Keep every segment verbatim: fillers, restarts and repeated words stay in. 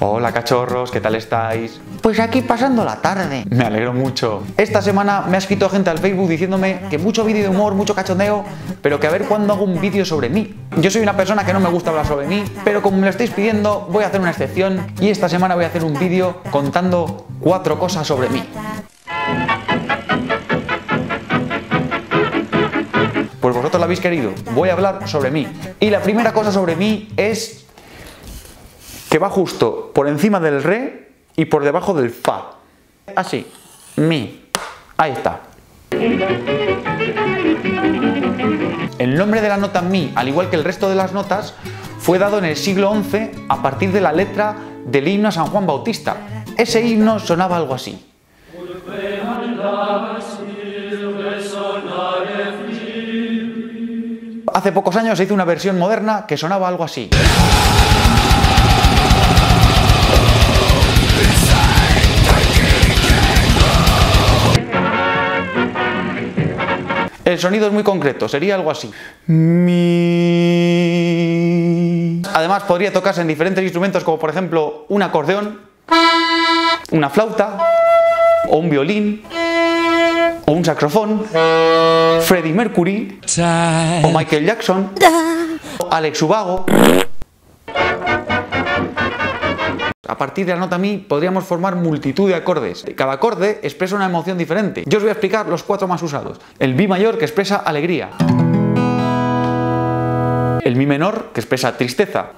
Hola cachorros, ¿qué tal estáis? Pues aquí pasando la tarde. Me alegro mucho. Esta semana me ha escrito gente al Facebook diciéndome que mucho vídeo de humor, mucho cachondeo, pero que a ver cuándo hago un vídeo sobre mí. Yo soy una persona que no me gusta hablar sobre mí, pero como me lo estáis pidiendo voy a hacer una excepción y esta semana voy a hacer un vídeo contando cuatro cosas sobre mí. Pues vosotros la habéis querido, voy a hablar sobre mí. Y la primera cosa sobre mí es que va justo por encima del re y por debajo del fa. Así, mi. Ahí está. El nombre de la nota mi, al igual que el resto de las notas, fue dado en el siglo once a partir de la letra del himno a San Juan Bautista. Ese himno sonaba algo así. Hace pocos años se hizo una versión moderna que sonaba algo así. El sonido es muy concreto, sería algo así. Mi. Además podría tocarse en diferentes instrumentos como por ejemplo un acordeón, una flauta, o un violín, o un saxofón, Freddie Mercury, o Michael Jackson, o Alex Ubago. A partir de la nota mi podríamos formar multitud de acordes. Cada acorde expresa una emoción diferente. Yo os voy a explicar los cuatro más usados. El mi mayor, que expresa alegría. El mi menor, que expresa tristeza.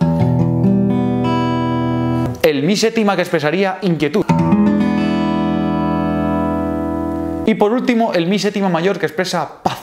El mi séptima, que expresaría inquietud. Y por último, el mi séptima mayor, que expresa paz.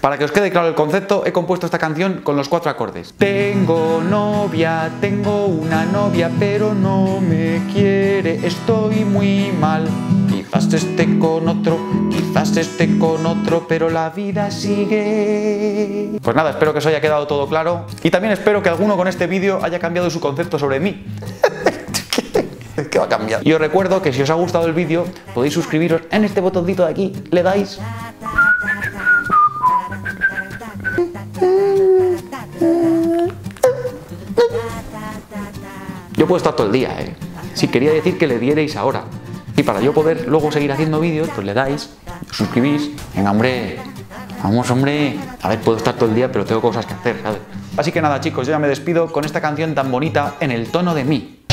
Para que os quede claro el concepto, he compuesto esta canción con los cuatro acordes. Tengo novia, tengo una novia, pero no me quiere, estoy muy mal. Quizás esté con otro, quizás esté con otro, pero la vida sigue. Pues nada, espero que os haya quedado todo claro. Y también espero que alguno con este vídeo haya cambiado su concepto sobre mí. ¿Qué va a cambiar? Y os recuerdo que si os ha gustado el vídeo, podéis suscribiros en este botoncito de aquí, le dais. Yo puedo estar todo el día, ¿eh? Si quería decir que le dierais ahora. Y para yo poder luego seguir haciendo vídeos, pues le dais, os suscribís. Venga, hombre, vamos, hombre. A ver, puedo estar todo el día, pero tengo cosas que hacer, ¿sabes? Así que nada, chicos, yo ya me despido con esta canción tan bonita en el tono de mi.